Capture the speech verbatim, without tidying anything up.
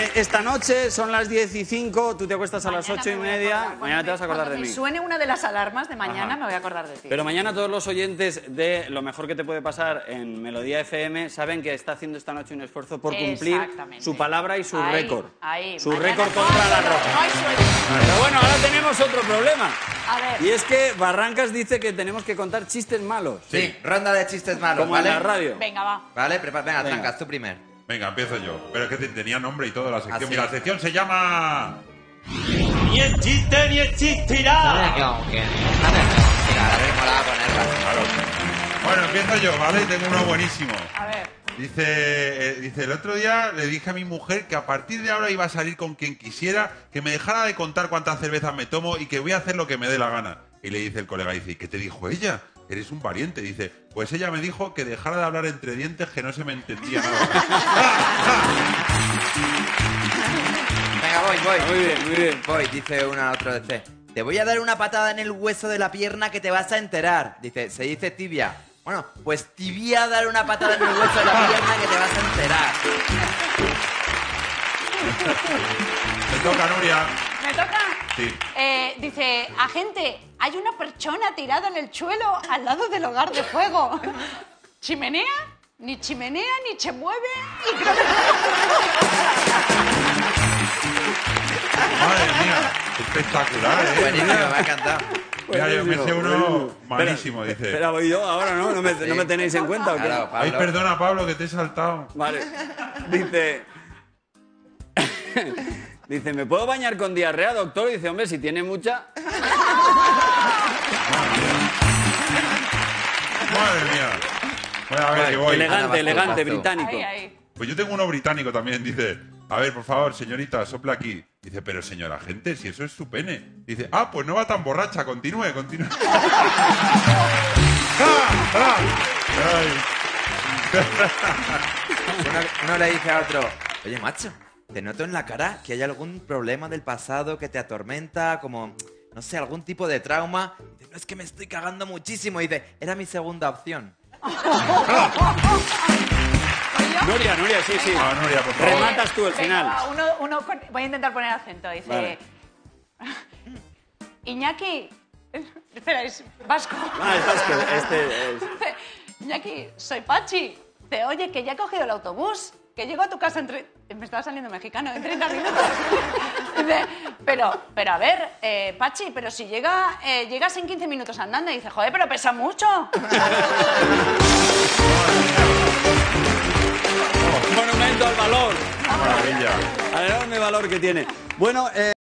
eh, esta noche son las diez y cinco, tú te acuestas mañana a las ocho y media, acordar, mañana te vas a acordar de mí. Cuando suene una de las alarmas de mañana, ajá, me voy a acordar de ti. Pero mañana todos los oyentes de Lo Mejor Que Te Puede Pasar en Melodía F M saben que está haciendo esta noche un esfuerzo por cumplir su palabra y su ahí, récord. Ahí. Su mañana récord no contra la Roca. No hay suerte. Pero bueno, ahora tenemos otro problema. A ver. Y es que Barrancas dice que tenemos que contar chistes malos. Sí, sí, ronda de chistes malos, como ¿vale? En la radio. Venga, va. Vale, prepara, venga, venga. Trancas, tú primero. Venga, empiezo yo. Pero es que tenía nombre y todo la sección. ¿Ah, sí? Mira, la sección se llama... Ni el chiste ni existirá. Bueno, empiezo yo, ¿vale? Tengo uno buenísimo. A ver. Dice, eh, dice, el otro día le dije a mi mujer que a partir de ahora iba a salir con quien quisiera, que me dejara de contar cuántas cervezas me tomo y que voy a hacer lo que me dé la gana. Y le dice el colega, dice, ¿y qué te dijo ella? Eres un valiente, dice. Pues ella me dijo que dejara de hablar entre dientes, que no se me entendía nada. Venga, voy, voy. Muy bien, muy bien. Voy, dice una otra de C. Te voy a dar una patada en el hueso de la pierna que te vas a enterar. Dice, se dice tibia. Bueno, pues tibia dar una patada en el hueso de la pierna que te vas a enterar. Me toca, Nuria. ¿Me toca? Sí. Eh, dice, agente, hay una persona tirada en el suelo al lado del hogar de fuego. ¿Chimenea? Ni chimenea, ni se mueve. Y creo que... Madre mía, espectacular, ¿eh? Buenísimo, me ha encantado. Mira, yo me sé uno malísimo, dice. Espera, voy yo ahora, ¿no? ¿No me, sí. ¿no me tenéis en cuenta o qué? Claro, ay, perdona, Pablo, que te he saltado. Vale. Dice... Dice, ¿me puedo bañar con diarrea, doctor? Y dice, hombre, si tiene mucha... Madre mía. Bueno, a ver, que voy. Elegante, elegante, británico. Ahí, ahí. Pues yo tengo uno británico también, dice... A ver, por favor, señorita, sopla aquí. Dice, pero señora, gente, si eso es su pene. Dice, ah, pues no va tan borracha, continúe, continúe. ¡Ah, ah! Uno, uno le dice a otro, oye, macho... Te noto en la cara que hay algún problema del pasado que te atormenta, como, no sé, algún tipo de trauma. Dice, no, es que me estoy cagando muchísimo. Y dice, era mi segunda opción. Nuria, Nuria, sí, sí. No, Nuria, por favor. Rematas tú el final. Venga, uno, uno con... Voy a intentar poner acento. Dice, vale. Iñaki... Espera, es vasco. Ah, es vasco. Este es... Iñaki, soy Pachi. Te oye, que ya he cogido el autobús. Que llego a tu casa en treinta... Me estaba saliendo mexicano, en treinta minutos. Pero, pero a ver, eh, Pachi, pero si llega, eh, llegas en quince minutos andando y dices, joder, pero pesa mucho. Monumento al valor. Maravilla. A ver, el valor que tiene. Bueno, eh...